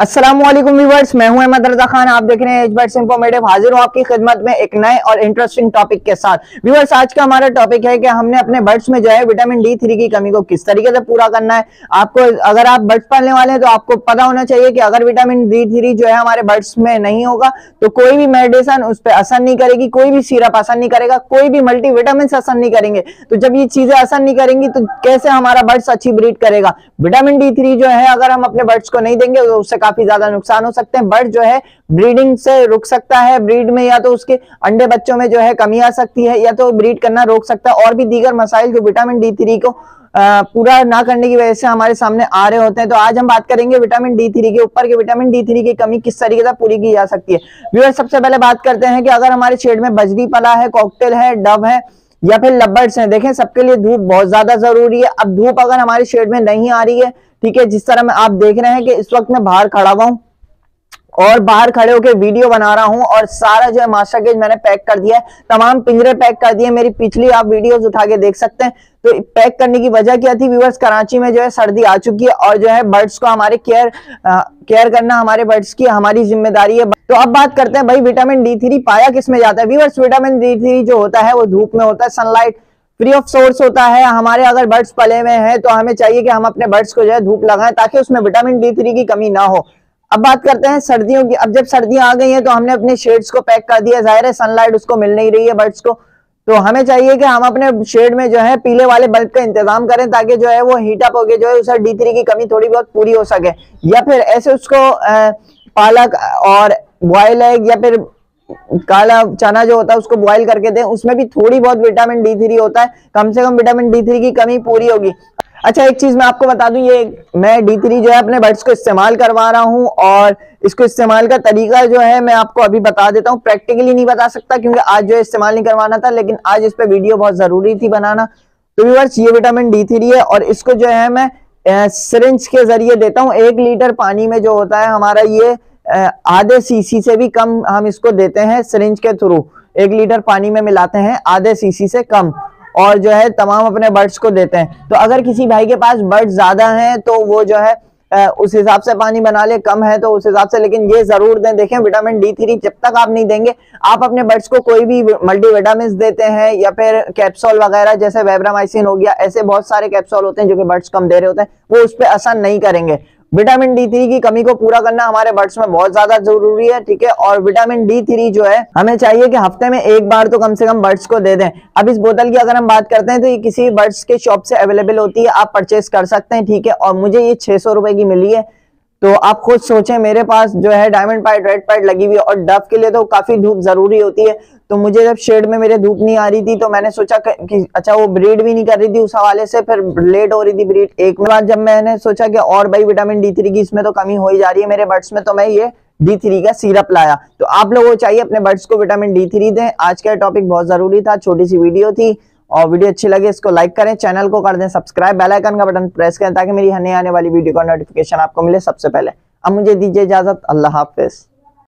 अस्सलामुअलैकुम व्यूअर्स, मैं हूं अहमद रजा खान। आप देख रहे हैं एच बर्ड्स इंफॉर्मेटिव। हाजिर हूं आपकी खिदमत में एक नए और इंटरेस्टिंग टॉपिक के साथ। व्यूअर्स, आज का हमारा टॉपिक है कि हमने अपने बर्ड्स में जो है विटामिन D3 की कमी को किस तरीके से पूरा करना है। आपको अगर आप बर्ड्स पालने वाले हैं तो आपको पता होना चाहिए कि अगर विटामिन D3 जो है हमारे बर्ड्स में नहीं होगा तो कोई भी मेडिसन उस पर असर नहीं करेगी, कोई भी सिरप असर नहीं करेगा, कोई भी मल्टीविटामिन असर नहीं करेंगे। तो जब ये चीजें असर नहीं करेंगी तो कैसे हमारा बर्ड्स अच्छी ब्रीड करेगा। विटामिन D3 जो है अगर हम अपने बर्ड्स को नहीं देंगे तो उससे काफी ज्यादा नुकसान हो सकते हैं। बर्ड जो है ब्रीडिंग से रुक सकता है, ब्रीड में या तो उसके अंडे बच्चों में जो है कमी आ सकती है या तो ब्रीड करना रोक सकता है और भी दीगर मसाइल जो विटामिन D3 को पूरा ना करने की वजह से हमारे सामने आ रहे होते हैं। तो आज हम बात करेंगे विटामिन D3 के ऊपर कि विटामिन D3 की कमी किस तरीके से पूरी की जा सकती है। व्यूअर्स, सबसे पहले बात करते हैं कि अगर हमारे शेड में बजरी पला है, कॉकटेल है, डब है या फिर लबर्ड्स हैं। देखें, सबके लिए धूप बहुत ज्यादा जरूरी है। अब धूप अगर हमारे शेड में नहीं आ रही है, ठीक है, जिस तरह में आप देख रहे हैं कि इस वक्त मैं बाहर खड़ा हुआ हूं और बाहर खड़े होकर वीडियो बना रहा हूं और सारा जो है मास्टर केज मैंने पैक कर दिया है, तमाम पिंजरे पैक कर दिए। मेरी पिछली आप वीडियोस उठा के देख सकते हैं। तो पैक करने की वजह क्या थी व्यूअर्स, कराची में जो है सर्दी आ चुकी है और जो है बर्ड्स को हमारे केयर करना हमारे बर्ड्स की हमारी जिम्मेदारी है। तो अब बात करते हैं भाई विटामिन D3 पाया किस में जाता है। व्यूअर्स, विटामिन D3 जो होता है वो धूप में होता है, सनलाइट फ्री ऑफ सोर्स होता है। हमारे अगर बर्ड्स पले हुए हैं तो हमें चाहिए कि हम अपने बर्ड्स को जो है धूप लगाएं ताकि उसमें विटामिन D3 की कमी ना हो। अब बात करते हैं सर्दियों की। अब जब सर्दियां आ गई हैं तो हमने अपने शेड्स को पैक कर दिया, जाहिर है सनलाइट उसको मिल नहीं रही है बर्ड्स को, तो हमें चाहिए कि हम अपने शेड में जो है पीले वाले बल्ब का इंतजाम करें ताकि जो है वो हीटअप होके जो है उसे D3 की कमी थोड़ी बहुत पूरी हो सके। या फिर ऐसे उसको पालक और बॉयल एग या फिर काला चना जो होता है उसको बॉयल करके दें, उसमें भी थोड़ी बहुत विटामिन D3 होता है, कम से कम विटामिन D3 की कमी पूरी होगी। अच्छा, एक चीज मैं आपको बता दूं, ये मैं D3 जो है अपने बर्ड्स को इस्तेमाल करवा रहा हूं और इसको इस्तेमाल का तरीका जो है मैं आपको अभी बता देता हूं। प्रैक्टिकली नहीं बता सकता क्योंकि आज जो है इस्तेमाल नहीं करवाना था, लेकिन आज इस पर वीडियो बहुत जरूरी थी बनाना। तो व्यूअर्स, ये विटामिन D3 है और इसको जो है मैं सिरिंज के जरिए देता हूँ। 1 लीटर पानी में जो होता है हमारा ये आधे सीसी से भी कम हम इसको देते हैं सिरिंज के थ्रू। 1 लीटर पानी में मिलाते हैं आधे सीसी से कम और जो है तमाम अपने बर्ड्स को देते हैं। तो अगर किसी भाई के पास बर्ड ज्यादा हैं तो वो जो है उस हिसाब से पानी बना ले, कम है तो उस हिसाब से, लेकिन ये जरूर दें। देखें, विटामिन D3 जब तक आप नहीं देंगे, आप अपने बर्ड्स को कोई भी मल्टीविटामिन देते हैं या फिर कैप्सूल वगैरह, जैसे विब्रामाइसिन हो गया, ऐसे बहुत सारे कैप्सूल होते हैं जो कि बर्ड्स कम दे रहे होते हैं, वो उस पर असर नहीं करेंगे। विटामिन D3 की कमी को पूरा करना हमारे बर्ड्स में बहुत ज्यादा जरूरी है, ठीक है। और विटामिन D3 जो है हमें चाहिए कि हफ्ते में 1 बार तो कम से कम बर्ड्स को दे दें। अब इस बोतल की अगर हम बात करते हैं तो ये किसी बर्ड्स के शॉप से अवेलेबल होती है, आप परचेस कर सकते हैं, ठीक है। और मुझे ये 600 रुपए की मिली है, तो आप खुद सोचें, मेरे पास जो है डायमंड पैड, रेड पैड लगी हुई है और डव के लिए तो काफी धूप जरूरी होती है। तो मुझे जब शेड में मेरे धूप नहीं आ रही थी तो मैंने सोचा कि अच्छा, वो ब्रीड भी नहीं कर रही थी उस हवाले से, फिर लेट हो रही थी ब्रीड। एक बार जब मैंने सोचा कि और भाई विटामिन D3 की इसमें तो कमी हो ही जा रही है मेरे बर्ड्स में, तो मैं ये D3 का सिरप लाया। तो आप लोगों को चाहिए अपने बर्ड्स को विटामिन D3 दें। आज का टॉपिक बहुत जरूरी था, छोटी सी वीडियो थी और वीडियो अच्छी लगे इसको लाइक करें, चैनल को कर दें सब्सक्राइब, बेल आइकन का बटन प्रेस करें ताकि मेरी नई आने वाली वीडियो का नोटिफिकेशन आपको मिले सबसे पहले। अब मुझे दीजिए इजाजत, अल्लाह हाफिज।